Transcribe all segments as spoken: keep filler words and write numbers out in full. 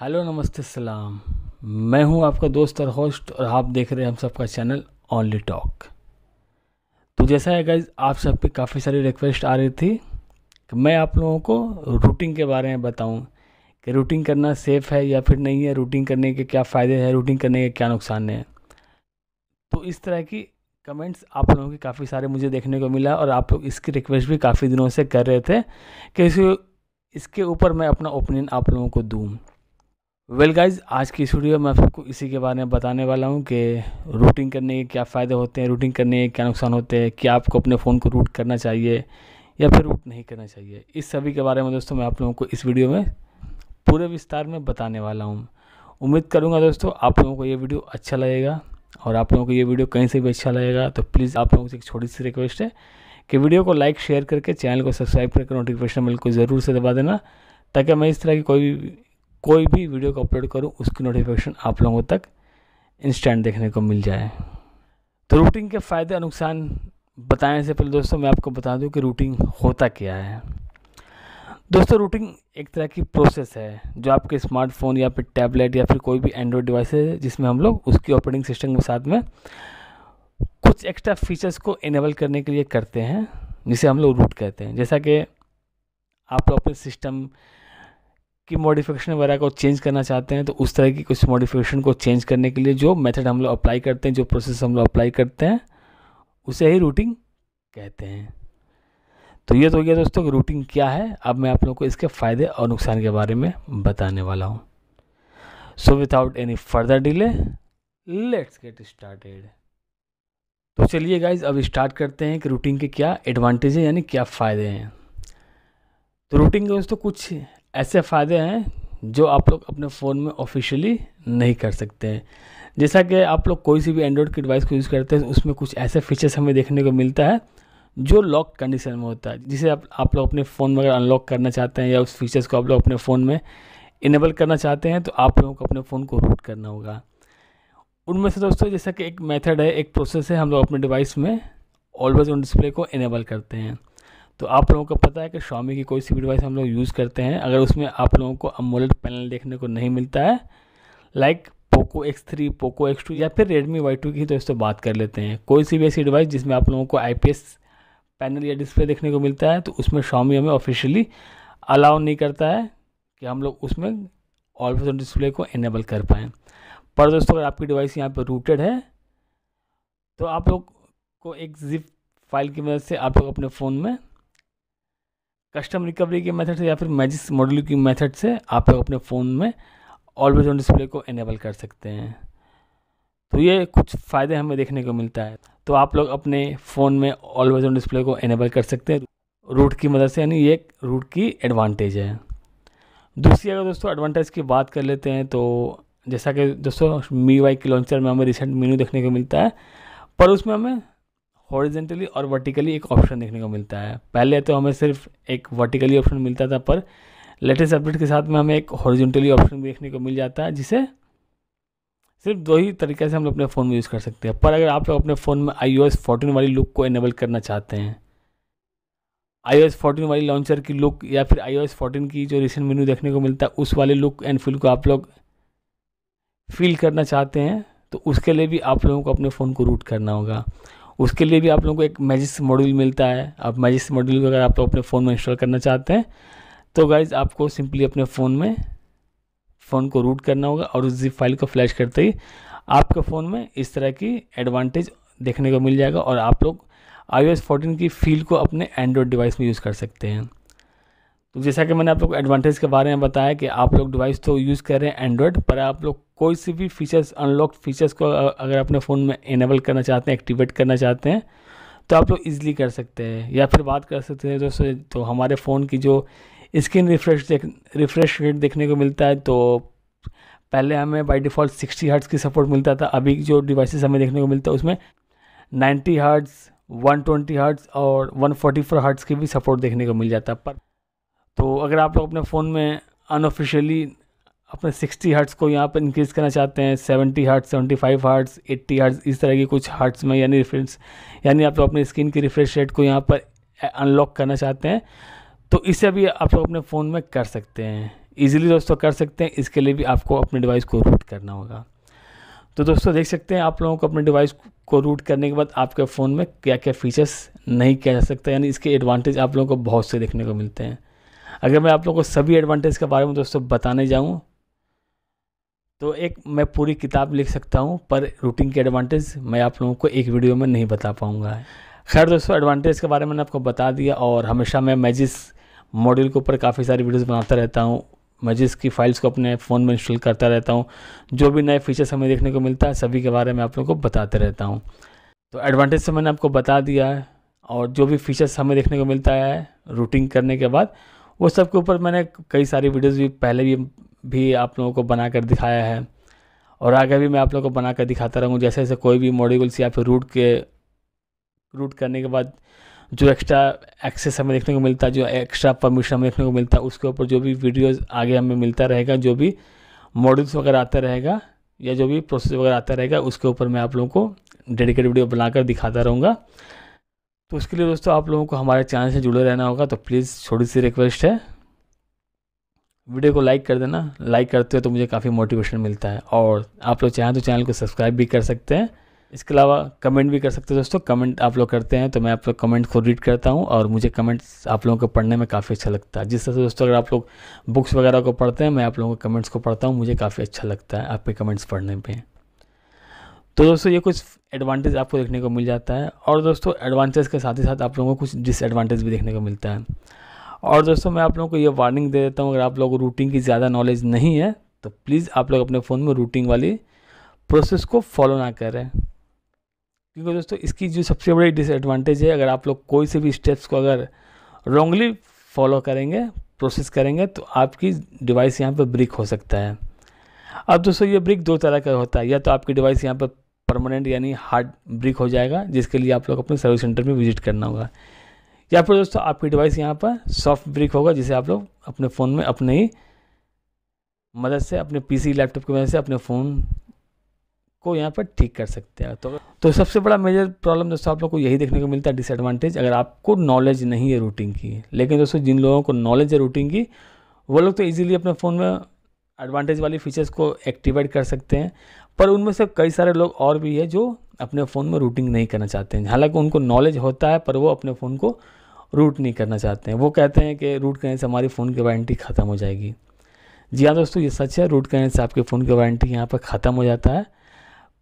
Hello नमस्ते सलाम, मैं हूं आपका दोस्त और होस्ट और आप देख रहे हैं हम सबका चैनल ओनली टॉक। तो जैसा है गाइज, आप सब पे काफ़ी सारी रिक्वेस्ट आ रही थी कि मैं आप लोगों को रूटिंग के बारे में बताऊं कि रूटिंग करना सेफ़ है या फिर नहीं है, रूटिंग करने के क्या फ़ायदे हैं, रूटिंग करने के क्या नुकसान हैं। तो इस तरह की कमेंट्स आप लोगों के काफ़ी सारे मुझे देखने को मिला और आप लोग इसकी रिक्वेस्ट भी काफ़ी दिनों से कर रहे थे कि इसके ऊपर मैं अपना ओपिनियन आप लोगों को दूँ। वेल गाइज़, आज की इस वीडियो में मैं आपको इसी के बारे में बताने वाला हूं कि रूटिंग करने के क्या फ़ायदे होते हैं, रूटिंग करने के क्या नुकसान होते हैं, क्या आपको अपने फ़ोन को रूट करना चाहिए या फिर रूट नहीं करना चाहिए। इस सभी के बारे में दोस्तों मैं आप लोगों को इस वीडियो में पूरे विस्तार में बताने वाला हूं। उम्मीद करूंगा दोस्तों आप लोगों को ये वीडियो अच्छा लगेगा और आप लोगों को ये वीडियो कहीं से भी अच्छा लगेगा। तो प्लीज़ आप लोगों से एक छोटी सी रिक्वेस्ट है कि वीडियो को लाइक शेयर करके चैनल को सब्सक्राइब करके नोटिफिकेशन बेल को ज़रूर से दबा देना, ताकि मैं इस तरह की कोई कोई भी वीडियो को अपलोड करूं उसकी नोटिफिकेशन आप लोगों तक इंस्टेंट देखने को मिल जाए। तो रूटिंग के फ़ायदे और नुकसान बताने से पहले दोस्तों मैं आपको बता दूं कि रूटिंग होता क्या है। दोस्तों रूटिंग एक तरह की प्रोसेस है जो आपके स्मार्टफोन या फिर टैबलेट या फिर कोई भी एंड्रॉयड डिवाइस है जिसमें हम लोग उसकी ऑपरेटिंग सिस्टम के साथ में कुछ एक्स्ट्रा फीचर्स को इनेबल करने के लिए करते हैं, जिसे हम लोग रूट कहते हैं। जैसा कि आप लोग अपने सिस्टम की मॉडिफिकेशन वगैरह को चेंज करना चाहते हैं, तो उस तरह की कुछ मॉडिफिकेशन को चेंज करने के लिए जो मेथड हम लोग अप्लाई करते हैं, जो प्रोसेस हम लोग अप्लाई करते हैं, उसे ही रूटिंग कहते हैं। तो ये तो हो गया दोस्तों कि रूटिंग क्या है। अब मैं आप लोगों को इसके फ़ायदे और नुकसान के बारे में बताने वाला हूँ। So without any further delay let's get started. तो चलिए गाइज अब स्टार्ट करते हैं कि रूटिंग के क्या एडवांटेज हैं, यानी क्या फ़ायदे हैं। तो रूटिंग के दोस्तों कुछ ऐसे फ़ायदे हैं जो आप लोग अपने फ़ोन में ऑफिशियली नहीं कर सकते हैं। जैसा कि आप लोग कोई सी भी एंड्रॉयड की डिवाइस को यूज़ करते हैं, उसमें कुछ ऐसे फीचर्स हमें देखने को मिलता है जो लॉक कंडीशन में होता है, जिसे आप आप लोग अपने फ़ोन में अगर अनलॉक करना चाहते हैं या उस फीचर्स को आप लोग अपने फ़ोन में इनेबल करना चाहते हैं, तो आप लोगों को अपने फ़ोन को रूट करना होगा। उनमें से दोस्तों जैसा कि एक मेथड है, एक प्रोसेस है, हम लोग अपने डिवाइस में ऑलवेज ऑन डिस्प्ले को इनेबल करते हैं। तो आप लोगों को पता है कि Xiaomi की कोई सी भी डिवाइस हम लोग यूज़ करते हैं, अगर उसमें आप लोगों को AMOLED पैनल देखने को नहीं मिलता है, like Poco X three, Poco X two या फिर Redmi वाई टू की दोस्तों बात कर लेते हैं, कोई सी भी ऐसी डिवाइस जिसमें आप लोगों को आईपीएस पैनल या डिस्प्ले देखने को मिलता है, तो उसमें Xiaomi हमें ऑफिशियली अलाउ नहीं करता है कि हम लोग उसमें ऑलवेज ऑन डिस्प्ले को इनेबल कर पाएँ। पर दोस्तों अगर आपकी डिवाइस यहाँ पर रूटेड है तो आप लोग को एक जिप फाइल की मदद से आप लोग अपने फ़ोन में कस्टम रिकवरी के मेथड से या फिर मैजिस्क मॉड्यूल की मेथड से आप लोग अपने फ़ोन में ऑलवेज ऑन डिस्प्ले को इनेबल कर सकते हैं। तो ये कुछ फ़ायदे हमें देखने को मिलता है। तो आप लोग अपने फ़ोन में ऑलवेज ऑन डिस्प्ले को इनेबल कर सकते हैं रूट की मदद से, यानी ये रूट की एडवांटेज है। दूसरी अगर दोस्तों एडवांटेज की बात कर लेते हैं, तो जैसा कि दोस्तों एम आई यू आई के लॉन्चर में हमें रिसेंट मेन्यू देखने को मिलता है, पर उसमें हमें हॉरिजेंटली और वर्टिकली एक ऑप्शन देखने को मिलता है। पहले तो हमें सिर्फ एक वर्टिकली ऑप्शन मिलता था, पर लेटेस्ट अपडेट के साथ में हमें एक हॉरिजेंटली ऑप्शन देखने को मिल जाता है, जिसे सिर्फ दो ही तरीके से हम अपने फ़ोन में यूज़ कर सकते हैं। पर अगर आप लोग अपने फ़ोन में आई ओ एस फोर्टीन वाली लुक को इनेबल करना चाहते हैं, आई ओ एस फोर्टीन वाली लॉन्चर की लुक या फिर आई ओ एस फोर्टीन की जो रिसेंट मेन्यू देखने को मिलता है उस वाले लुक एंड फील को आप लोग फील करना चाहते हैं, तो उसके लिए भी आप लोगों को अपने फ़ोन को रूट करना होगा। उसके लिए भी आप लोगों को एक मैजिस्क मॉड्यूल मिलता है। अब मैजिस्क मॉड्यूल को अगर आप लोग अपने फ़ोन में इंस्टॉल करना चाहते हैं, तो गाइज़ आपको सिंपली अपने फ़ोन में फ़ोन को रूट करना होगा और उस जिप फाइल को फ्लैश करते ही आपके फ़ोन में इस तरह की एडवांटेज देखने को मिल जाएगा और आप लोग आई ओ एस फोर्टीन की फील को अपने एंड्रॉयड डिवाइस में यूज़ कर सकते हैं। तो जैसा कि मैंने आप लोग को एडवांटेज के बारे में बताया कि आप लोग डिवाइस तो यूज़ कर रहे हैं एंड्रॉयड, पर आप लोग कोई सी भी फीचर्स अनलॉक फीचर्स को अगर अपने फ़ोन में इनेबल करना चाहते हैं, एक्टिवेट करना चाहते हैं, तो आप लोग ईजिली कर सकते हैं। या फिर बात कर सकते हैं दोस्तों तो हमारे फ़ोन की जो स्क्रीन रिफ्रेश देख रिफ्रेश रेट देखने को मिलता है, तो पहले हमें बाई डिफ़ॉल्ट सिक्सटी हर्ट्स की सपोर्ट मिलता था, अभी जो डिवाइसेस हमें देखने को मिलता है उसमें ninety hertz, one twenty hertz और वन फोर्टी फोर हर्ट्स की भी सपोर्ट देखने को मिल जाता है। पर तो अगर आप लोग अपने फ़ोन में अनऑफिशियली अपने सिक्सटी हर्ट्स को यहाँ पर इंक्रीज़ करना चाहते हैं, seventy hertz, seventy five hertz, eighty hertz, इस तरह की कुछ हर्ट्स में, यानी रिफ्रेंस यानी आप लोग अपने स्क्रीन की रिफ्रेश रेट को यहाँ पर अनलॉक करना चाहते हैं, तो इसे भी आप लोग अपने फ़ोन में कर सकते हैं। ईजिली दोस्तों कर सकते हैं। इसके लिए भी आपको अपने डिवाइस को रूट करना होगा। तो दोस्तों देख सकते हैं आप लोगों को अपने डिवाइस को रूट करने के बाद आपके फ़ोन में क्या क्या फ़ीचर्स नहीं किया जा सकता, यानी इसके एडवांटेज आप लोगों को बहुत से देखने को मिलते हैं। अगर मैं आप लोगों को सभी एडवांटेज के बारे में दोस्तों बताने जाऊँ तो एक मैं पूरी किताब लिख सकता हूँ, पर रूटिंग के एडवांटेज मैं आप लोगों को एक वीडियो में नहीं बता पाऊँगा। खैर दोस्तों एडवांटेज के बारे में मैंने आपको बता दिया, और हमेशा मैं मैजिस्क मॉड्यूल के ऊपर काफ़ी सारी वीडियोस बनाता रहता हूँ, मैजिस्क की फाइल्स को अपने फ़ोन में इंस्टॉल करता रहता हूँ, जो भी नए फीचर्स हमें देखने को मिलता है सभी के बारे में आप लोगों को बताते रहता हूँ। तो एडवांटेज से मैंने आपको बता दिया है, और जो भी फीचर्स हमें देखने को मिलता है रूटिंग करने के बाद वो सब के ऊपर मैंने कई सारी वीडियोज़ भी पहले भी भी आप लोगों को बना कर दिखाया है, और आगे भी मैं आप लोगों को बना कर दिखाता रहूँगा। जैसे जैसे कोई भी मॉड्यूल्स या फिर रूट के रूट करने के बाद जो एक्स्ट्रा एक्सेस हमें देखने को मिलता है, जो एक्स्ट्रा परमिशन हमें देखने को मिलता है, उसके ऊपर जो भी वीडियोस आगे हमें मिलता रहेगा, जो भी मॉड्यूल्स वगैरह आता रहेगा या जो भी प्रोसेस वगैरह आता रहेगा, उसके ऊपर मैं आप लोगों को डेडिकेटेड वीडियो बनाकर दिखाता रहूँगा। तो उसके लिए दोस्तों आप लोगों को हमारे चैनल से जुड़े रहना होगा। तो प्लीज़ छोटी सी रिक्वेस्ट है, वीडियो को लाइक कर देना। लाइक करते हो तो मुझे काफ़ी मोटिवेशन मिलता है, और आप लोग चाहें तो चैनल को सब्सक्राइब भी कर सकते हैं। इसके अलावा कमेंट भी कर सकते हैं दोस्तों। कमेंट आप लोग करते हैं तो मैं आप लोग कमेंट को रीड करता हूं, और मुझे कमेंट्स आप लोगों को पढ़ने में काफ़ी अच्छा लगता है। जिस तरह से दोस्तों अगर आप लोग बुक्स वगैरह को पढ़ते हैं, मैं आप लोगों के कमेंट्स को पढ़ता हूं, मुझे काफ़ी अच्छा लगता है आपके कमेंट्स पढ़ने में। तो दोस्तों ये कुछ एडवांटेज आपको देखने को मिल जाता है, और दोस्तों एडवांटेज के साथ ही साथ आप लोगों को कुछ डिसएडवांटेज भी देखने को मिलता है। और दोस्तों मैं आप लोगों को ये वार्निंग दे देता हूँ, अगर आप लोगों को रूटिंग की ज़्यादा नॉलेज नहीं है तो प्लीज़ आप लोग अपने फ़ोन में रूटिंग वाली प्रोसेस को फॉलो ना करें, क्योंकि दोस्तों इसकी जो सबसे बड़ी डिसएडवांटेज है, अगर आप लोग कोई से भी स्टेप्स को अगर रॉन्गली फॉलो करेंगे, प्रोसेस करेंगे, तो आपकी डिवाइस यहाँ पर ब्रिक हो सकता है। अब दोस्तों ये ब्रिक दो तरह का होता है, या तो आपकी डिवाइस यहाँ पर परमानेंट यानी हार्ड ब्रिक हो जाएगा, जिसके लिए आप लोग अपने सर्विस सेंटर में विजिट करना होगा, या फिर दोस्तों आपकी डिवाइस यहाँ पर सॉफ्ट ब्रिक होगा, जिसे आप लोग अपने फ़ोन में अपने ही मदद से, अपने पीसी लैपटॉप की मदद से अपने फ़ोन को यहाँ पर ठीक कर सकते हैं। तो तो सबसे बड़ा मेजर प्रॉब्लम दोस्तों आप लोग को यही देखने को मिलता है, डिसएडवांटेज, अगर आपको नॉलेज नहीं है रूटिंग की। लेकिन दोस्तों जिन लोगों को नॉलेज है रूटिंग की, वो लोग तो इजीली अपने फ़ोन में एडवांटेज वाली फ़ीचर्स को एक्टिवेट कर सकते हैं, पर उनमें से कई सारे लोग और भी है जो अपने फ़ोन में रूटिंग नहीं करना चाहते हैं। हालांकि उनको नॉलेज होता है, पर वो अपने फ़ोन को रूट नहीं करना चाहते हैं। वो कहते हैं कि रूट करने से हमारी फ़ोन की वारंटी ख़त्म हो जाएगी। जी हाँ दोस्तों ये सच है, रूट करने से आपके फ़ोन की वारंटी यहाँ पर ख़त्म हो जाता है,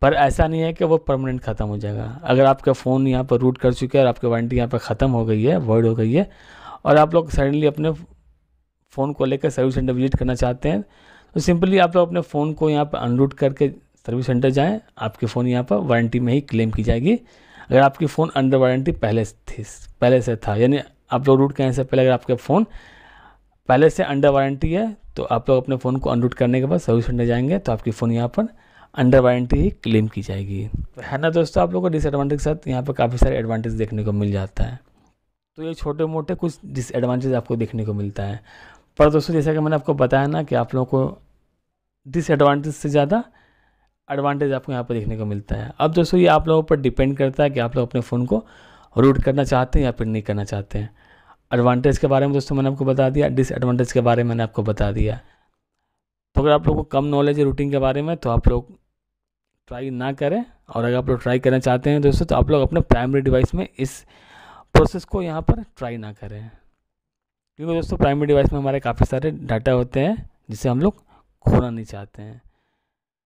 पर ऐसा नहीं है कि वो परमानेंट ख़त्म हो जाएगा। अगर आपका फ़ोन यहाँ पर रूट कर चुका है और आपकी वारंटी यहाँ पर ख़त्म हो गई है, वॉइड हो गई है, और आप लोग सडनली अपने फ़ोन को लेकर सर्विस सेंटर विजिट करना चाहते हैं, तो सिंपली आप लोग अपने फ़ोन को यहाँ पर अनरूट करके सर्विस सेंटर जाएं, आपके फ़ोन यहाँ पर वारंटी में ही क्लेम की जाएगी, अगर आपकी फ़ोन अंडर वारंटी पहले थी पहले से था। यानी आप लोग रूट करने से पहले अगर आपका फ़ोन पहले से अंडर वारंटी है, तो आप लोग अपने फ़ोन को अनरूट करने के बाद सर्विस सेंटर जाएंगे तो आपकी फ़ोन यहाँ पर अंडर वारंटी ही क्लेम की जाएगी। तो है ना दोस्तों आप लोगों को डिसएडवांटेज के साथ यहाँ पर काफ़ी सारे एडवांटेज देखने को मिल जाता है। तो ये छोटे मोटे कुछ डिसएडवांटेज आपको देखने को मिलता है, पर दोस्तों जैसा कि मैंने आपको बताया ना कि आप लोगों को डिसएडवांटेज से ज़्यादा एडवांटेज आपको यहाँ पर देखने को मिलता है। अब दोस्तों ये आप लोगों पर डिपेंड करता है कि आप लोग अपने फ़ोन को रूट करना चाहते हैं या फिर नहीं करना चाहते हैं। एडवांटेज के बारे में दोस्तों मैंने आपको बता दिया, डिसएडवांटेज के बारे में मैंने आपको बता दिया। तो अगर आप लोगों को कम नॉलेज है रूटिंग के बारे में तो आप लोग ट्राई ना करें, और अगर आप लोग ट्राई करना चाहते हैं दोस्तों तो आप लोग अपने प्राइमरी डिवाइस में इस प्रोसेस को यहाँ पर ट्राई ना करें, क्योंकि दोस्तों प्राइमरी डिवाइस में हमारे काफ़ी सारे डाटा होते हैं जिसे हम लोग खोना नहीं चाहते हैं।